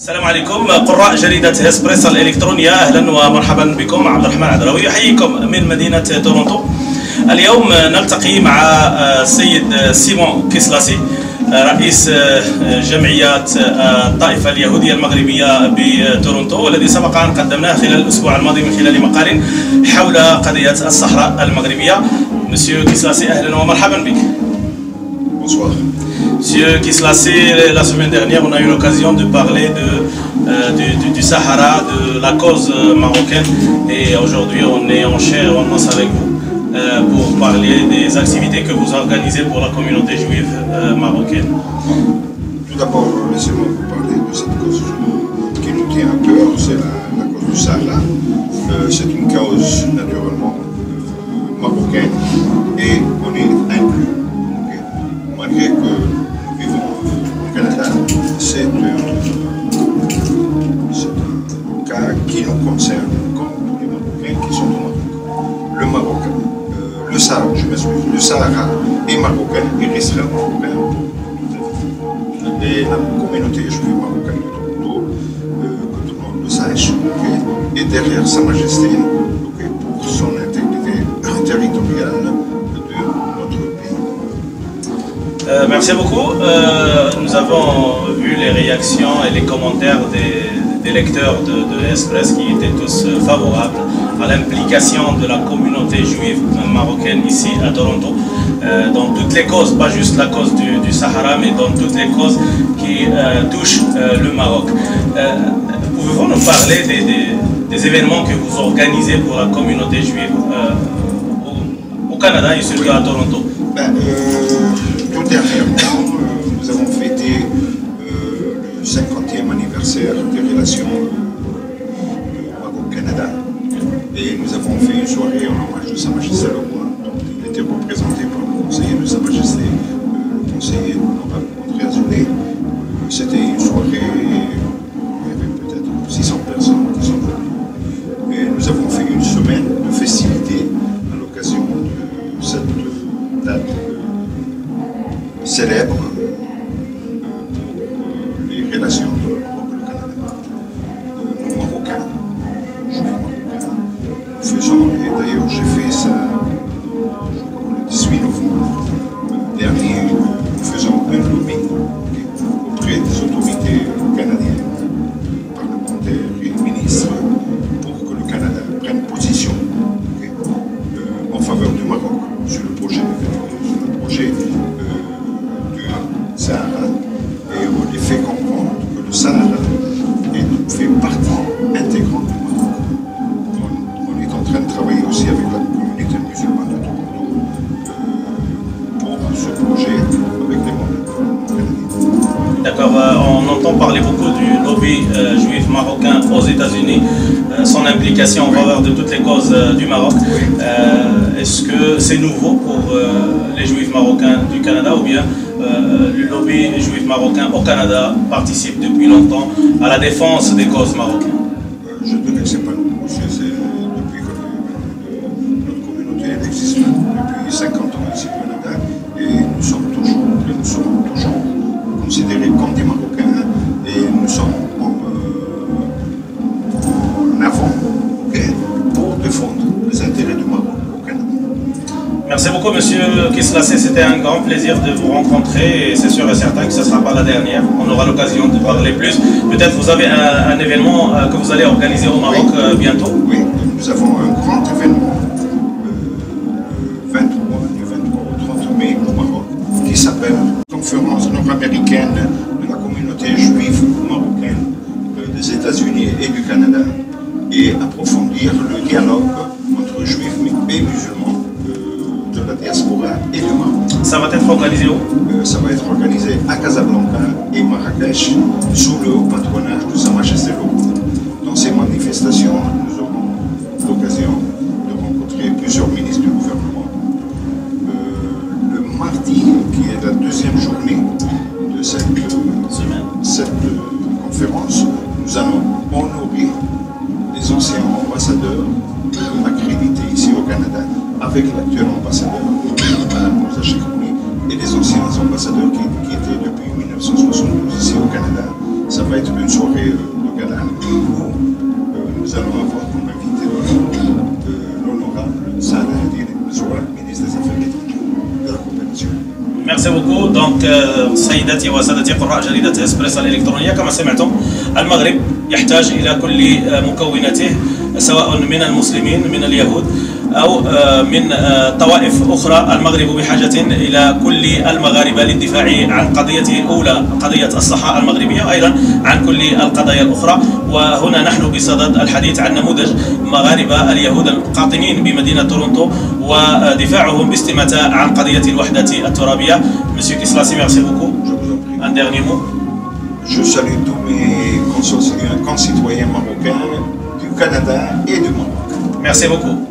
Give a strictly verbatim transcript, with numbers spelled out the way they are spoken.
السلام عليكم قراء جريدة هسبريس الإلكترونية، أهلا ومرحبا بكم. عبد الرحمن عدراوي يحييكم من مدينة تورونتو. اليوم نلتقي مع السيد سيمون كيسلاسي رئيس جمعية الطائفة اليهودية المغربية بتورونتو، والذي سبق أن قدمناه خلال الأسبوع الماضي من خلال مقال حول قضية الصحراء المغربية. مسيو كيسلاسي أهلا ومرحبا بك. Bonsoir. Monsieur Keslassy, la semaine dernière, on a eu l'occasion de parler de, euh, du, du, du Sahara, de la cause marocaine. Et aujourd'hui, on est en chair, on danse avec vous euh, pour parler des activités que vous organisez pour la communauté juive euh, marocaine. Tout d'abord, laissez-moi vous parler de cette cause qui nous tient à cœur, c'est la, la cause du Sahara. Euh, c'est une cause naturellement euh, marocaine et on est inclus. Malgré que nous vivons au Canada, c'est un cas qui nous concerne, comme tous les Marocains qui sont au Maroc. Le Maroc, euh, le Sahara, je m'excuse, le Sahara est marocain et restera marocain pour toute la vie. Et la communauté juive marocaine de Toronto, euh, que tout le monde le sache, okay, est derrière Sa Majesté, okay, pour son intégrité territoriale. Euh, merci beaucoup. Euh, nous avons vu les réactions et les commentaires des, des lecteurs de, de Hespress qui étaient tous favorables à l'implication de la communauté juive marocaine ici à Toronto, euh, dans toutes les causes, pas juste la cause du, du Sahara, mais dans toutes les causes qui euh, touchent euh, le Maroc. Euh, Pouvez-vous nous parler des, des, des événements que vous organisez pour la communauté juive euh, au, au Canada et surtout à Toronto? Ben, euh... Dernièrement, euh, nous avons fêté euh, le cinquantième anniversaire des relations euh, Maroc-Canada et nous avons fait une soirée en hommage de Sa Majesté le Roi. Donc, il était représenté par le conseiller de Sa Majesté, euh, le conseiller André Azoulay. Euh, C'était une soirée, où il y avait peut-être six cents personnes qui sont venues. Et nous avons fait une semaine de festivités à l'occasion de cette date célèbre pour les relations de l'Europe et le Canada. Nous, Marocains, juifs marocains, nous faisons, et d'ailleurs j'ai fait ça le dix-huit novembre dernier, nous faisons un lobbying auprès des autorités canadiennes, parlementaires et ministres, pour que le Canada prenne position en faveur du Maroc sur le projet de sur le projet. Et on les fait comprendre que le Sahara fait partie intégrante du Maroc. On, on est en train de travailler aussi avec la communauté musulmane de Toronto euh, pour ce projet avec les membres canadiens. D'accord, euh, on entend parler beaucoup du lobby euh, juif marocain aux États-Unis, euh, son implication en faveur de toutes les causes euh, du Maroc. Oui. Euh, Est-ce que c'est nouveau pour euh, les juifs marocains du Canada ou bien Euh, le lobby juif marocain au Canada participe depuis longtemps à la défense des causes marocaines? Euh, je dirais que ce n'est pas nouveau, c'est depuis que euh, notre communauté existe depuis cinquante ans ici au Canada et nous sommes toujours, nous sommes toujours considérés comme des Marocains et nous sommes en, euh, en avant, okay, pour défendre les intérêts du Maroc. Merci beaucoup, Monsieur Keslassy. C'était un grand plaisir de vous rencontrer et c'est sûr et certain que ce ne sera pas la dernière. On aura l'occasion de parler plus. Peut-être vous avez un, un événement que vous allez organiser au Maroc, oui, euh, bientôt. Oui, nous avons un grand événement euh, vingt-trois, du vingt-trois au trente mai au Maroc qui s'appelle Conférence nord-américaine de la communauté juive marocaine euh, des États-Unis et du Canada et approfondir le dialogue entre juifs et musulmans de la diaspora et du Maroc. Ça va être organisé où? euh, Ça va être organisé à Casablanca et Marrakech sous le haut patronage de Sa Majesté le Roi. Dans ces manifestations, nous aurons l'occasion de rencontrer plusieurs ministres du gouvernement. Euh, le mardi, qui est la deuxième journée de cette, semaine. cette euh, conférence, nous allons honorer les anciens ambassadeurs accrédités ici au Canada, avec l'actuel ambassadeur, Mme Moussa Chekouni, et les anciens ambassadeurs qui, qui étaient depuis mille neuf cent soixante-douze ici au Canada. ça va être une soirée euh, locale à nouveau. Nous allons avoir comme invité l'honorable Salahadine Zoura, ministre des Affaires étrangères de la coopération. Merci beaucoup. Donc, سيداتي وسادتي قراء جريدة إسبريسو الإلكترونية كما سمعتم المغرب يحتاج إلى كل مكوناته سواء من المسلمين من اليهود أو من طوائف أخرى. المغرب بحاجة إلى كل المغاربة للدفاع عن قضيته الأولى قضية الصحة المغربية وأيضا عن كل القضايا الأخرى. وهنا نحن بصدد الحديث عن نموذج مغاربة اليهود القاطنين بمدينة تورونتو ودفاعهم باستماتة عن قضية الوحدة الترابية. Monsieur Keslassy, merci beaucoup. Un dernier mot. Je salue tous mes concitoyens marocains du Canada et du Maroc. Merci beaucoup.